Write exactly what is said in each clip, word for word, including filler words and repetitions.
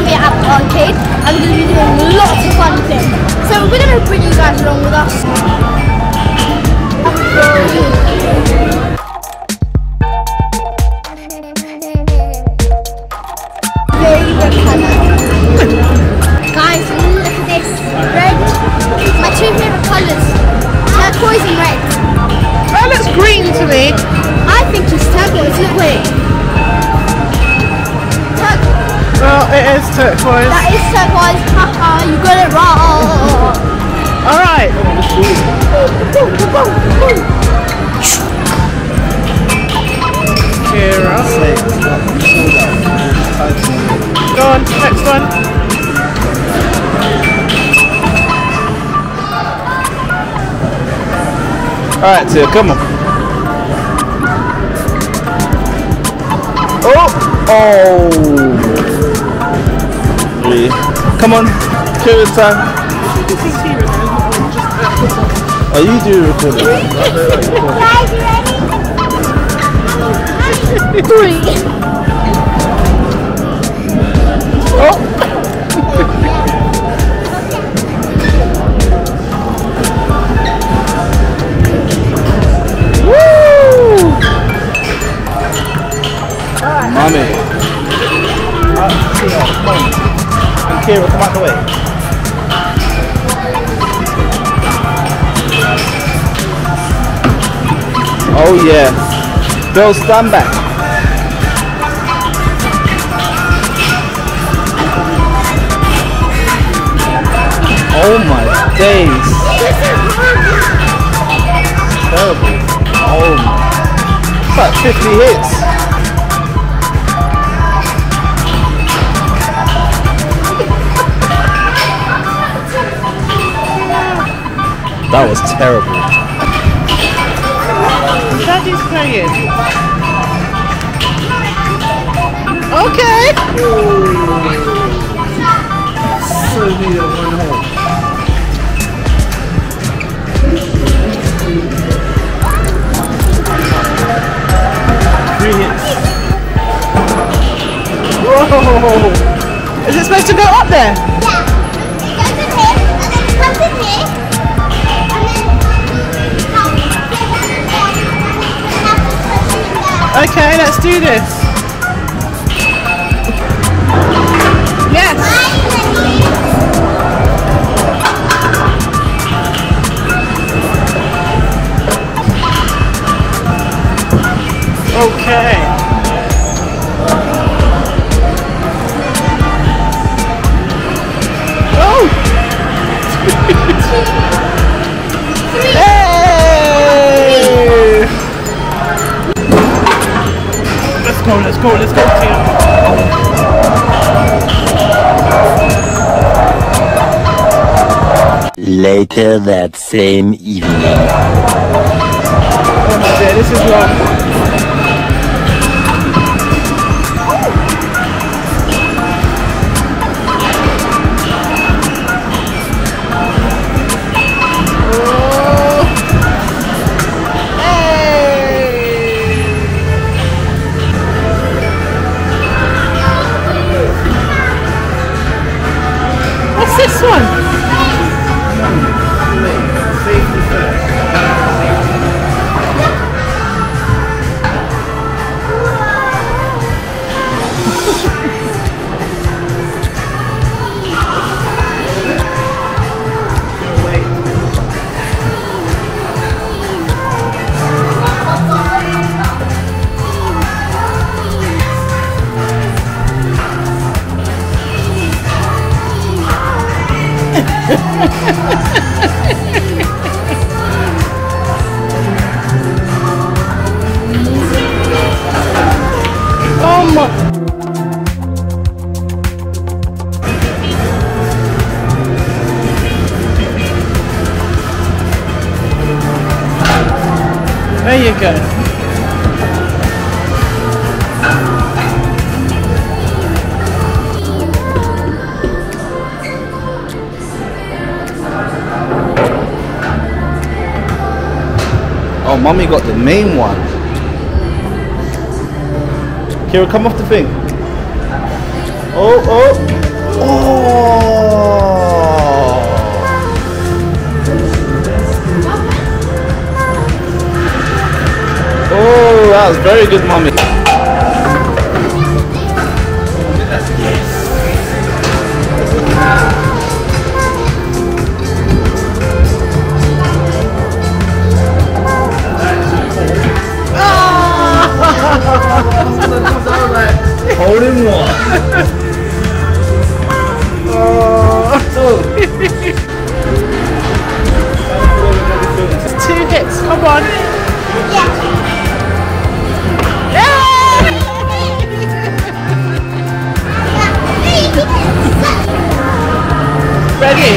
meet me at the arcade, and we're going to be doing lots of fun things. So we're going to bring you guys along with us. Very colour. Guys, look at this. Red. My two favourite colours. Turquoise and red. That looks green to me. I think it's turquoise, look wait. Well, it is turquoise. That is turquoise, haha, you got it wrong. Alright. Curiosity. Go on, next one. Alright, Tia, come on. Oh! Oh! Come on, cue it's time. Oh, you do record it. Guys, you ready? Three. Oh! Woo! Right. Mommy. Uh, come on. And Kira, come out the way. Oh yeah. Bill, stand back. Oh my days. Terrible. Oh my. It's like fifty hits. That was terrible. Daddy's playing. Okay. So near one hole. Three hits. Whoa! Is it supposed to go up there? Yeah. It goes in here and then it comes in here. Okay, let's do this. Yes. Okay. Oh. Hey. Let's go, let's go, let's go, Tia. Later that same evening. Oh my dear, this is wrong. Oh. This one. Oh my. There you go. Oh, Mummy got the main one. Kira, come off the thing. Oh, oh. Oh! Oh, that was very good, mommy. Hold him one. Oh. It's two hits. Come on. Yeah. Yeah. Ready?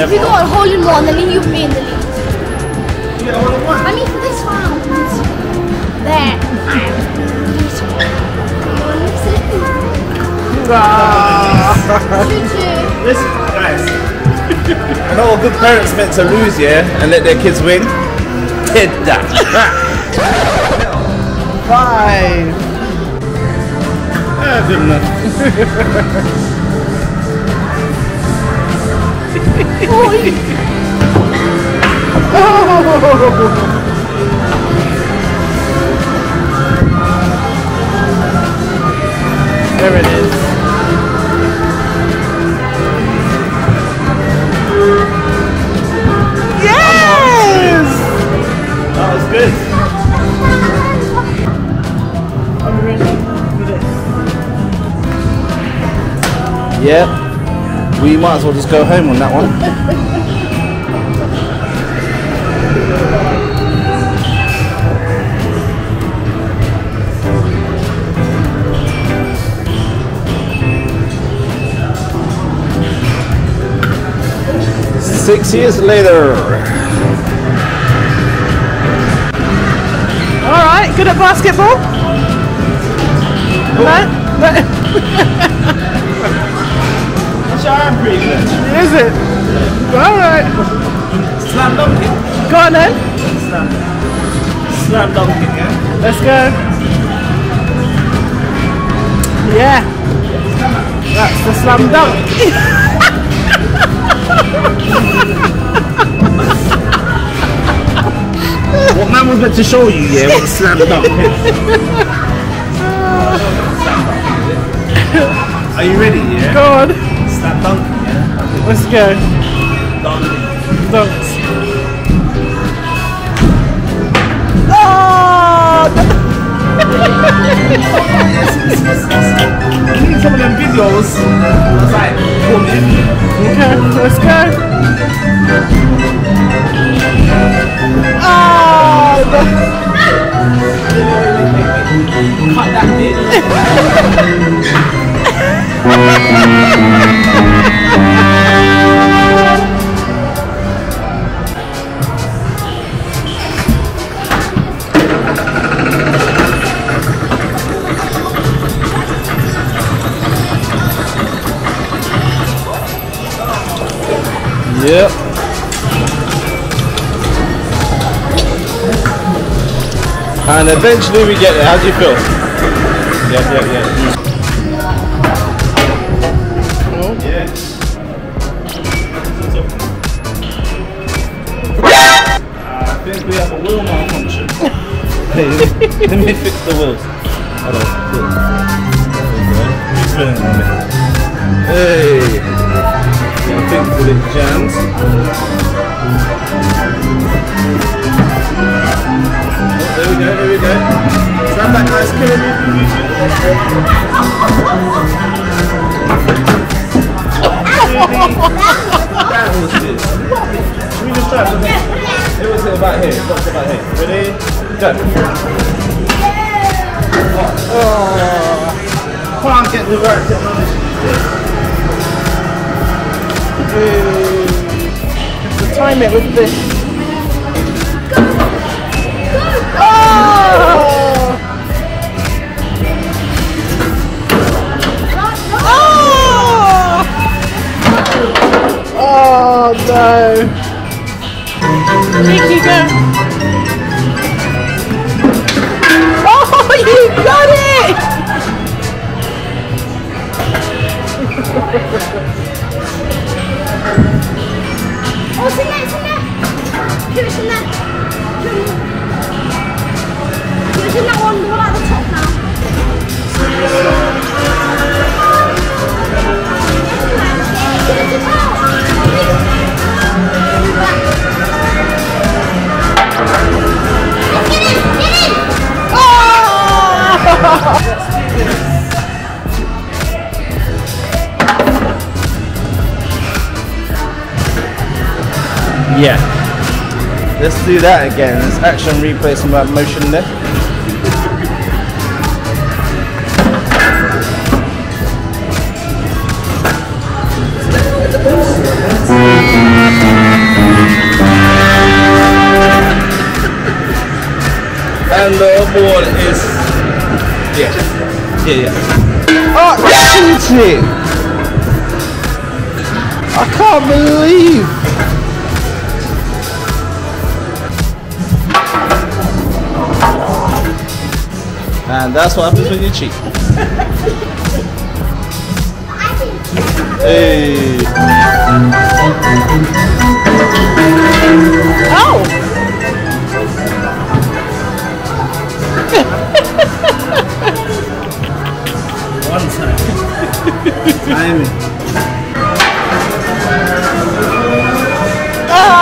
If you go on hole in one, then you'll be in the lead. Yeah, all in one. I mean, for this round. There. Wow. two two. Listen, guys. I know all good parents meant to lose, yeah, and let their kids win. Did that. Five. I didn't know. Oh. There it is. Yes! That was good. Are we ready for this? Yeah. We might as well just go home on that one. Six years later. All right, good at basketball. No. No. I'm pretty good. Is it? Yeah. Alright. Slam dunking. Go on then. Slam, Slam dunking, yeah? Let's go. Yeah. That's the slam dunk. What man was meant to show you, yeah, what a slam dunk is. Are you ready, yeah? Go on. That dunk, yeah. Let's go. Dunk. Dunks. Oh! You need some of them videos. That's like, four minutes. Okay, let's go. Oh! Cut that bit. Yep. And eventually we get it. How do you feel? Yep, yep, yep. Oh. Yeah. I think we have a wheel malfunction. Let me fix the wheels. Hold on. Hey. I think that it jams. Oh, there we go, there we go. Stand back, guys, kill it. That was it. Let me just try something. It was about here. It was about here. Ready? Go. Oh. Can't get the right technology. Just time it with this. Go. Go. Oh. Oh no! Here you go! Oh, you got it! Oh, it's in there, it's in there! Give it in there! Give it in that one, one at the top now. Give it to top! Yeah, let's do that again. It's action replay, some of that motion lift. And the ball is, yeah, yeah, yeah. Oh, shoot it! I can't believe. And that's what happens when you cheat. Hey. Oh! One time. Timing. Oh! Oh!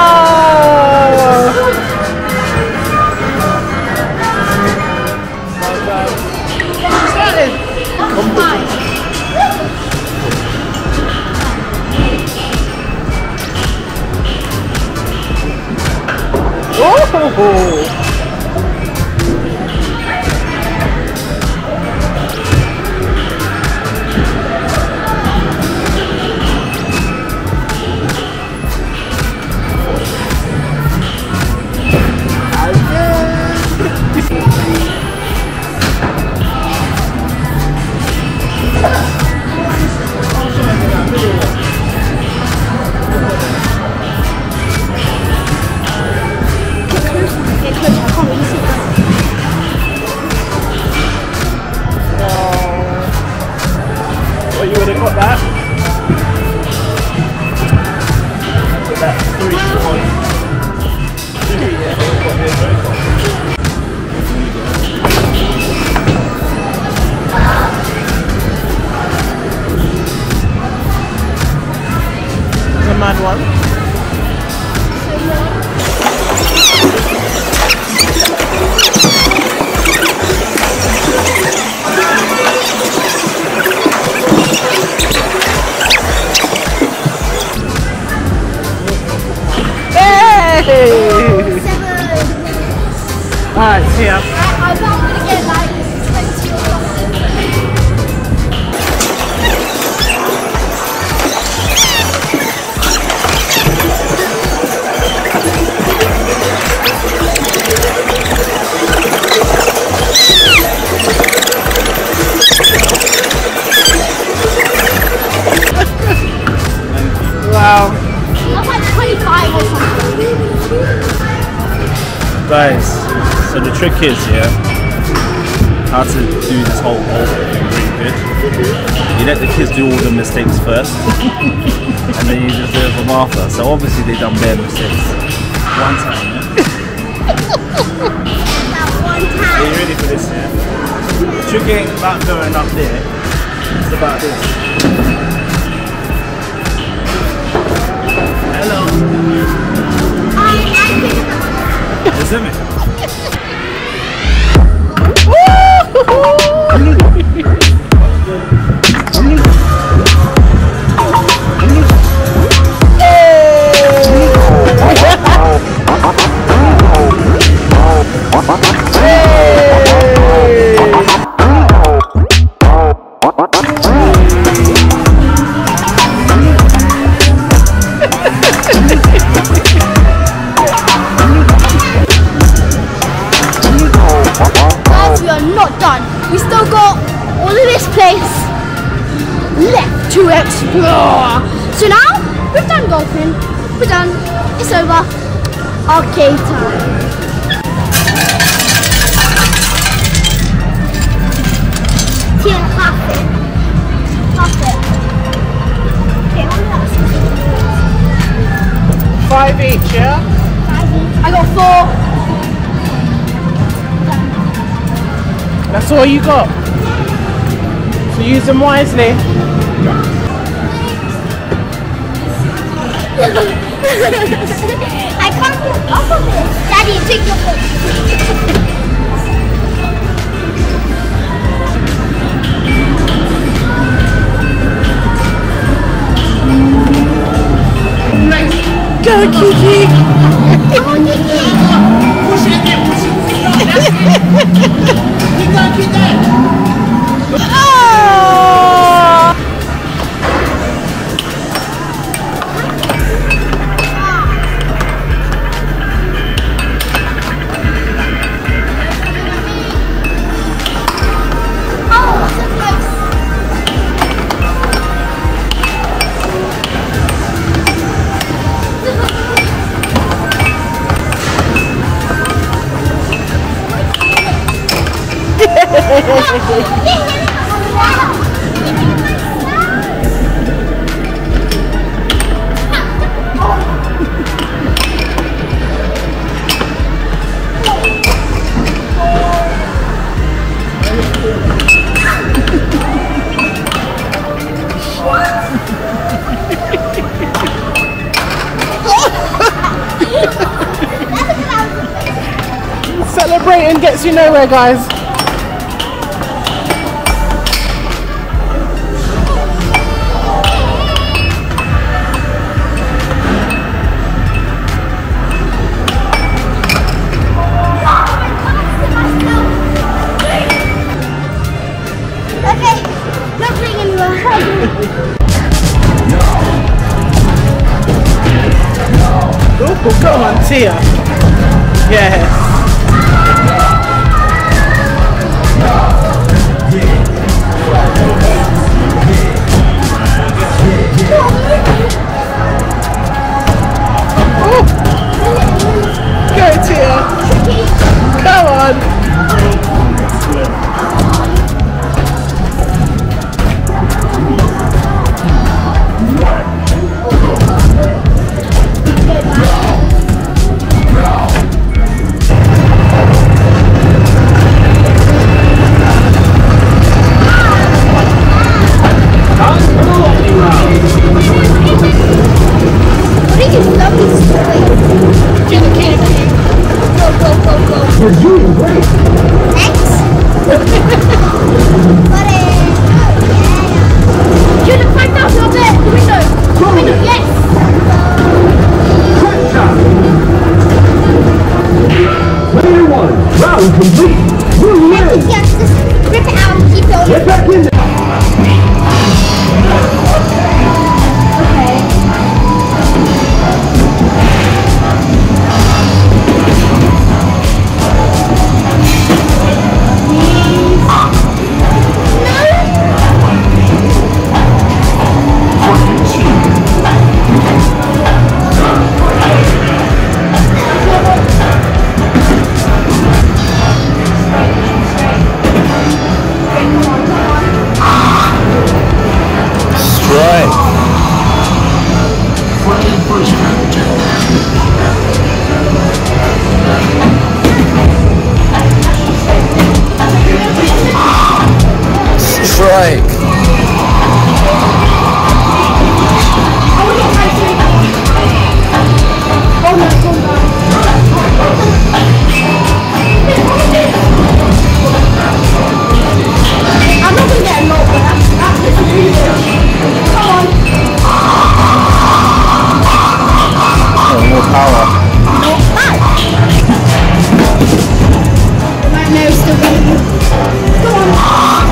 Guys, so the trick is, yeah, how to do this whole ball thing really good. You let the kids do all the mistakes first, and then you just do it from after. So obviously they've done their mistakes. One time, yeah? That one time. Are you ready for this, yeah? The trick ain't about going up there, it's about this. Hello. Isn't it? we are not done. We still got all of this place left to explore. So now we're done golfing. We're done. It's over. Arcade time. Five each, yeah? Five each. I got four. That's all you got? So use them wisely. I can't get off of it. Daddy, take your foot. Nice. Go, Kiki! Go, Kiki! Push it again, push it again! That's it! Keep going, keep going! Celebrating gets you nowhere, guys. Well, go on, Tia. Yes. Ooh. Go, Tia. Come on.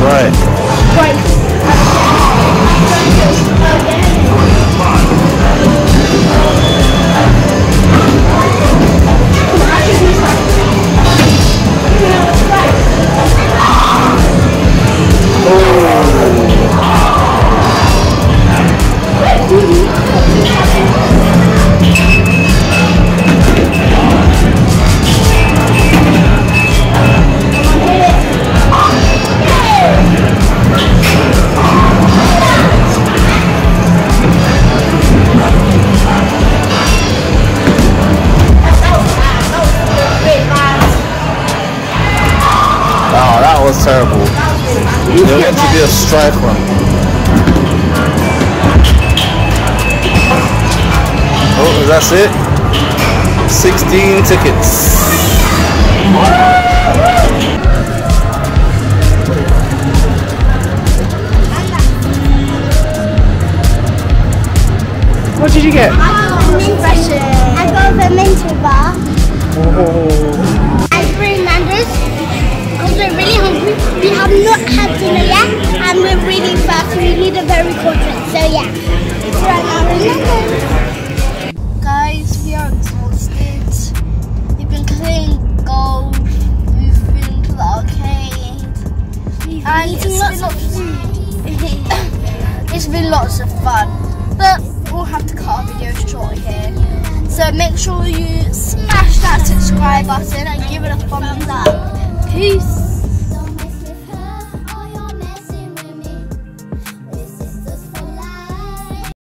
Right. Right. Oh, that was terrible. There was meant to be a strike run. Oh, that's it. sixteen tickets. What did you get? I got a mint bar. I got a mint bar. Oh. I bring members. We're really hungry. We have not had dinner yet, and we're really fast. We need a very cold drink. So yeah, it's right now eleven. Guys, we are exhausted. We've been playing golf. We've been to the arcade. We've and been eating lots of food. It's been lots of fun, but we'll have to cut our video short here. So make sure you smash that subscribe button and give it a thumbs up. Peace.